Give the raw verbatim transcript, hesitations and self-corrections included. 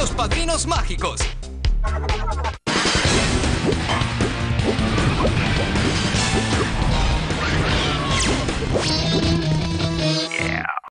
Los Padrinos Mágicos.